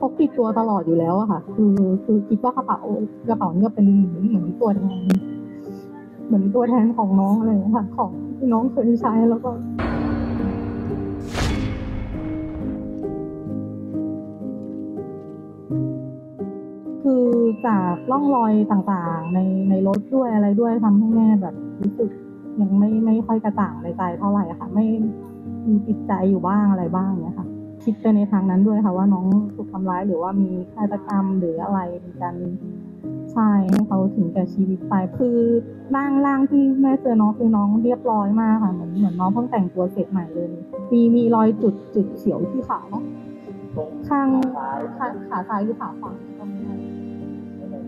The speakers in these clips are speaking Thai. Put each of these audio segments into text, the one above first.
พกติดตัวตลอดอยู่แล้วอะค่ะคือคิดว่ากระเป๋านี่ก็เป็นเหมือนตัวแทนของน้องอะไรอย่างเงี้ยค่ะของที่น้องเคยใช้แล้วก็คือจากร่องรอยต่างๆในรถด้วยอะไรด้วยทำให้แม่แบบรู้สึกยังไม่ค่อยกระจ่างในใจเท่าไหร่ค่ะไม่มีติดใจอยู่บ้างอะไรบ้างเนี้ยค่ะคิดไปในทางนั้นด้วยค่ะว่าน้องถูกทำร้ายหรือว่ามีฆาตกรรมหรืออะไรมีการใช่ให้เขาถึงแก่ชีวิตไปคือร่างที่แม่เจอน้องคือน้องเรียบร้อยมากค่ะเหมือนน้องเพิ่งแต่งตัวเสร็จใหม่เลยมีรอยจุดเขียวที่ขาเนาะข้างขาซ้ายหรือขาขวา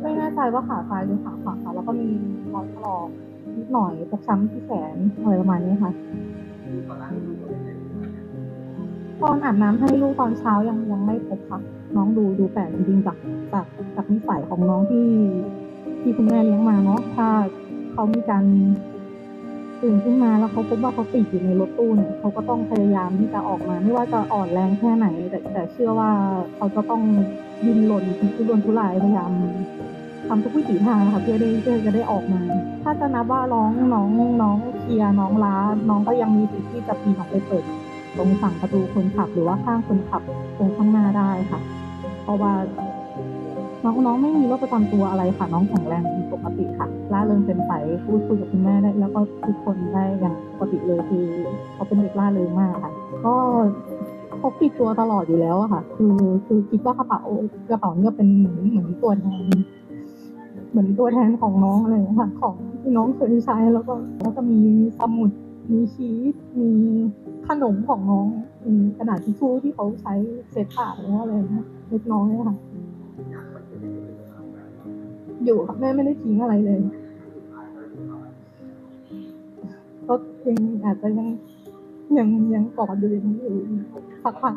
ไม่แน่ใจว่าขาซ้ายหรือขาขวาค่ะแล้วก็มีรอยถลอกนิดหน่อยฟกช้ำที่แขนอะไรประมาณนี้ค่ะตอนอาบน้ำให้ลูกตอนเช้ายังไม่พบค่ะน้องดูแปลกจริงๆจากนิสัยของน้องที่คุณแม่เลี้ยงมาเนาะถ้าเขามีการตื่นขึ้นมาแล้วเขาพบว่าเขาติดอยู่ในรถตู้เนี่ยเขาก็ต้องพยายามที่จะออกมาไม่ว่าจะอ่อนแรงแค่ไหนแต่เชื่อว่าเขาจะต้องดิ้นรนทุรนทุรายพยายามทำทุกวิถีทางค่ะเพื่อจะได้ออกมาถ้าจะนับว่าน้องเคลียน้องล้าน้องก็ยังมีสิทธิ์ที่จะปีนออกไปเปิดตรงฝั่งประตูคนขับหรือว่าข้างคนขับตรงข้างหน้าได้ค่ะเพราะว่าน้องไม่มีโรคประจำตัวอะไรค่ะน้องแข็งแรงปกติค่ะร่าเริงเต็มใสพูดคุยกับคุณแม่ได้แล้วก็ทุกคนได้อย่างปกติเลยคือเขาเป็นเด็กร่าเริงมากค่ะก็พกติดตัวตลอดอยู่แล้วค่ะคือคิดว่ากระเป๋านี่ก็เป็นเหมือนตัวแทนของน้องอะไรอย่างเงี้ยค่ะของที่น้องเคยใช้แล้วก็จะมีสมุดมีชีสมีขนมของน้องมีกระดาษทิชชู่ที่เขาใช้เช็ดปากอะไรอย่างเงี้ยเล็กน้อยค่ะอยู่ค่ะแม่ไม่ได้ทิ้งอะไรเลยก็ยังอาจจะยังกอดอยู่สักพัก